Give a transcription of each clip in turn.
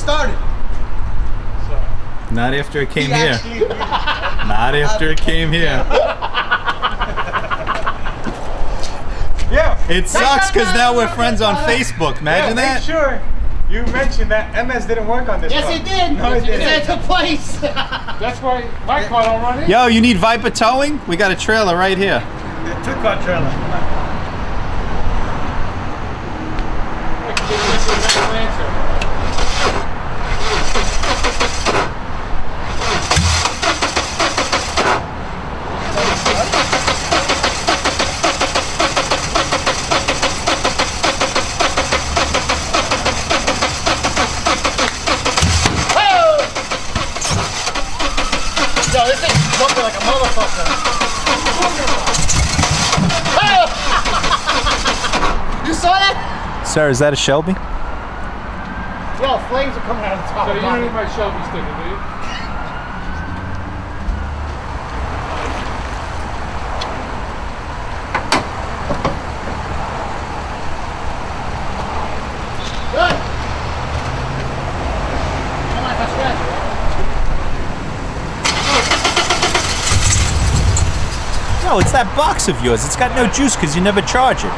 started. Not after it came here. Not after it came here. Yeah. It sucks because now we're friends on Facebook. Imagine that. Sure. You mentioned that MS didn't work on this. Yes, car. It did. No, it didn't. It took place. That's why my car don't run in. Yo, you need Viper towing? We got a trailer right here. A two-car trailer. Sir, is that a Shelby? Well, flames are coming out of the top. So you don't need my Shelby sticker, do you? Good. Come on, that's good. No, it's that box of yours. It's got no juice because you never charge it.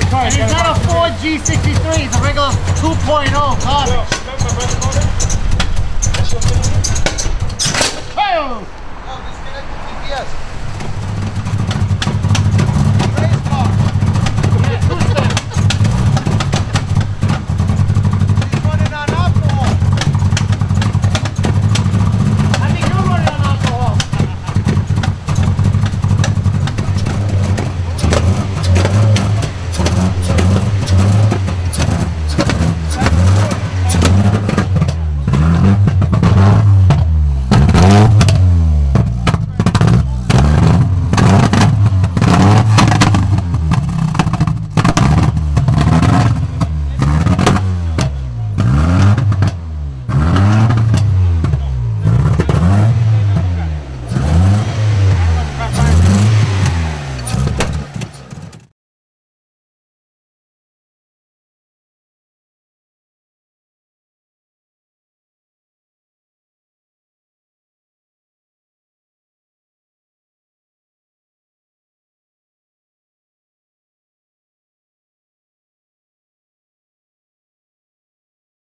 It's not a Ford G63, it's a regular 2.0 car.